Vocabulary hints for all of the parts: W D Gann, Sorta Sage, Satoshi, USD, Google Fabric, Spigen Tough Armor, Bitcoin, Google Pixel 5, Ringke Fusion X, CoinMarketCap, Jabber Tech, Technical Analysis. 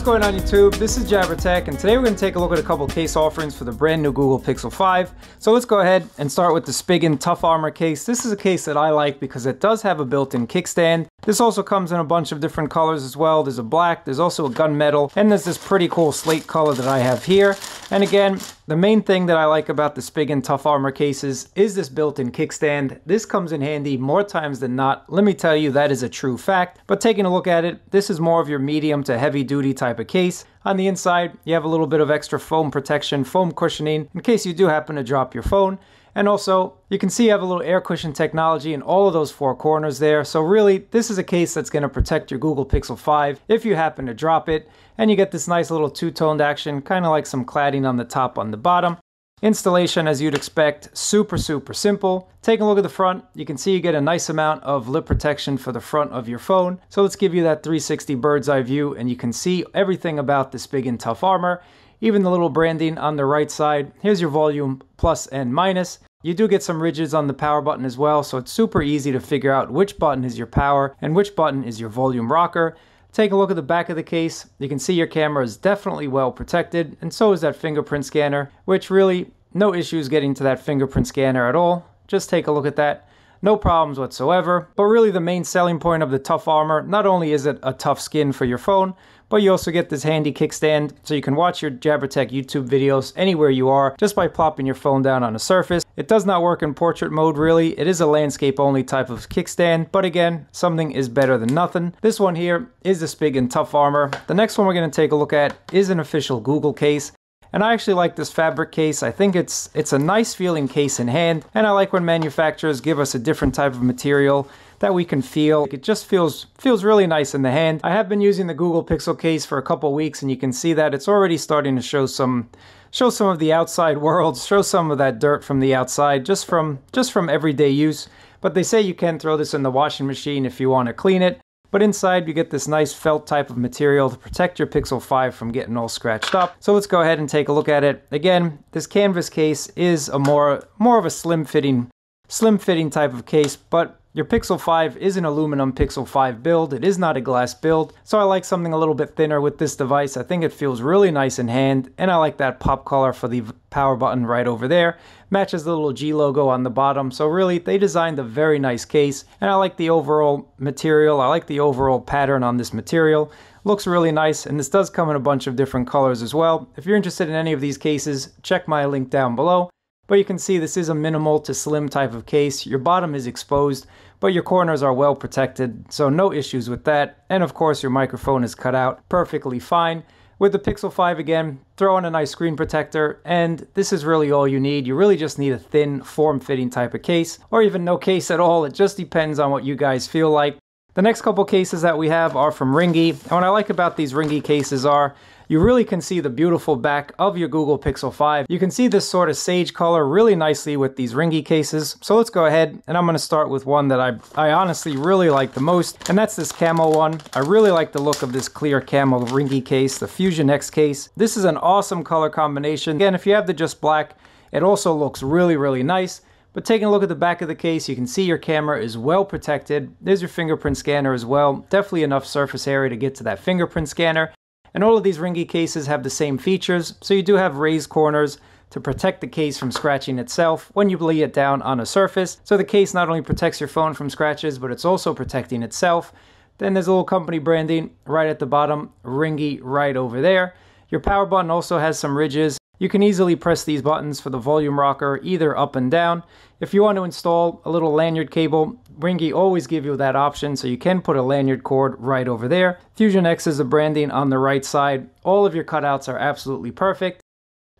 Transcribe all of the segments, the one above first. What's going on YouTube? This is Jabber Tech, and today we're going to take a look at a couple case offerings for the brand new Google Pixel 5. So let's go ahead and start with the Spigen Tough Armor case. This is a case that I like because it does have a built-in kickstand. This also comes in a bunch of different colors as well. There's a black, there's also a gunmetal, and there's this pretty cool slate color that I have here. And again, the main thing that I like about the Spigen Tough Armor cases is this built-in kickstand. This comes in handy more times than not. Let me tell you, that is a true fact. But taking a look at it, this is more of your medium to heavy duty type of case. On the inside, you have a little bit of extra foam protection, foam cushioning, in case you do happen to drop your phone. And also, you can see you have a little air cushion technology in all of those four corners there. So really, this is a case that's going to protect your Google Pixel 5 if you happen to drop it. And you get this nice little two-toned action, kind of like some cladding on the top, on the bottom. Installation, as you'd expect, super, super simple. Taking a look at the front, you can see you get a nice amount of lip protection for the front of your phone. So let's give you that 360 bird's eye view, and you can see everything about this Spigen Tough Armor. Even the little branding on the right side. Here's your volume plus and minus. You do get some ridges on the power button as well, so it's super easy to figure out which button is your power and which button is your volume rocker. Take a look at the back of the case. You can see your camera is definitely well protected, and so is that fingerprint scanner, which really, no issues getting to that fingerprint scanner at all. Just take a look at that. No problems whatsoever. But really the main selling point of the Tough Armor, not only is it a tough skin for your phone, but you also get this handy kickstand so you can watch your JabberTech YouTube videos anywhere you are just by plopping your phone down on a surface. It does not work in portrait mode really. It is a landscape only type of kickstand, but again, something is better than nothing. This one here is the Spigen Tough Armor. The next one we're gonna take a look at is an official Google case. And I actually like this fabric case. I think it's a nice feeling case in hand, and I like when manufacturers give us a different type of material that we can feel. It just feels really nice in the hand. I have been using the Google Pixel case for a couple weeks, and you can see that it's already starting to show some of the outside world, show some of that dirt from the outside, just from everyday use. But they say you can throw this in the washing machine if you want to clean it. But inside you get this nice felt type of material to protect your Pixel 5 from getting all scratched up. So let's go ahead and take a look at it. Again, this canvas case is a more of a slim fitting type of case, but your Pixel 5 is an aluminum Pixel 5 build. It is not a glass build. So I like something a little bit thinner with this device. I think it feels really nice in hand, and I like that pop color for the power button right over there. Matches the little G logo on the bottom. So really, they designed a very nice case, and I like the overall material. I like the overall pattern on this material. Looks really nice, and this does come in a bunch of different colors as well. If you're interested in any of these cases, check my link down below. But you can see this is a minimal to slim type of case. Your bottom is exposed, but your corners are well protected, so no issues with that. And of course, your microphone is cut out perfectly fine. With the Pixel 5 again, throw in a nice screen protector, and this is really all you need. You really just need a thin, form-fitting type of case, or even no case at all. It just depends on what you guys feel like. The next couple cases that we have are from Ringke, and what I like about these Ringke cases are you really can see the beautiful back of your Google Pixel 5. You can see this sort of sage color really nicely with these Ringke cases. So let's go ahead, and I'm going to start with one that I honestly really like the most, and that's this camo one. I really like the look of this clear camo Ringke case, the Fusion X case. This is an awesome color combination. Again, if you have the just black, it also looks really, really nice. But taking a look at the back of the case, you can see your camera is well protected. There's your fingerprint scanner as well. Definitely enough surface area to get to that fingerprint scanner. And all of these Ringke cases have the same features, so you do have raised corners to protect the case from scratching itself when you lay it down on a surface. So the case not only protects your phone from scratches, but it's also protecting itself. Then there's a little company branding right at the bottom, Ringke right over there. Your power button also has some ridges. You can easily press these buttons for the volume rocker, either up and down. If you want to install a little lanyard cable, Ringke always give you that option, so you can put a lanyard cord right over there. Fusion X is the branding on the right side. All of your cutouts are absolutely perfect.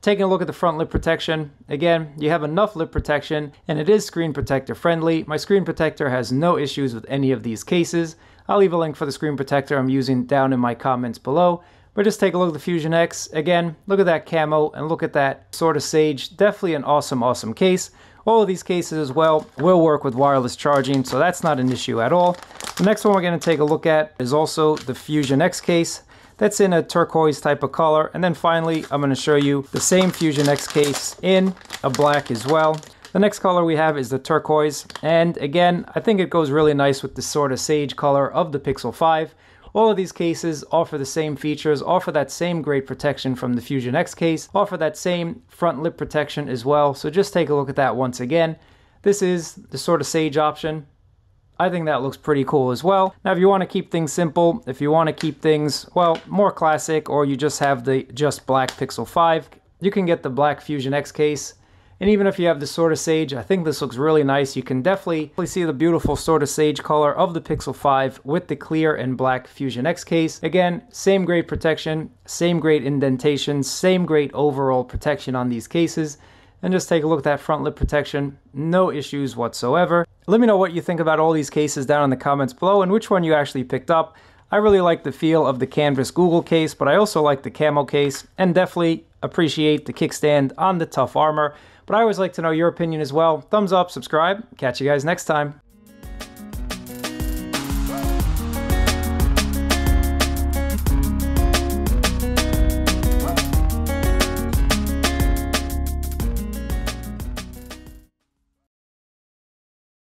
Taking a look at the front lip protection, again, you have enough lip protection, and it is screen protector friendly. My screen protector has no issues with any of these cases. I'll leave a link for the screen protector I'm using down in my comments below. But just take a look at the Fusion X. Again, look at that camo and look at that Sorta Sage. Definitely an awesome, awesome case. All of these cases as well will work with wireless charging, so that's not an issue at all. The next one we're going to take a look at is also the Fusion X case. That's in a turquoise type of color. And then finally, I'm going to show you the same Fusion X case in a black as well. The next color we have is the turquoise. And again, I think it goes really nice with the Sorta Sage color of the Pixel 5. All of these cases offer the same features, offer that same great protection from the Fusion X case, offer that same front lip protection as well. So just take a look at that once again. This is the Sorta Sage option. I think that looks pretty cool as well. Now, if you want to keep things simple, if you want to keep things, well, more classic, or you just have the just black Pixel 5, you can get the black Fusion X case. And even if you have the Sorta Sage, I think this looks really nice. You can definitely see the beautiful Sorta Sage color of the Pixel 5 with the clear and black Fusion X case. Again, same great protection, same great indentation, same great overall protection on these cases. And just take a look at that front lip protection. No issues whatsoever. Let me know what you think about all these cases down in the comments below and which one you actually picked up. I really like the feel of the canvas Google case, but I also like the camo case, and definitely appreciate the kickstand on the Tough Armor. But I always like to know your opinion as well. Thumbs up, subscribe, catch you guys next time.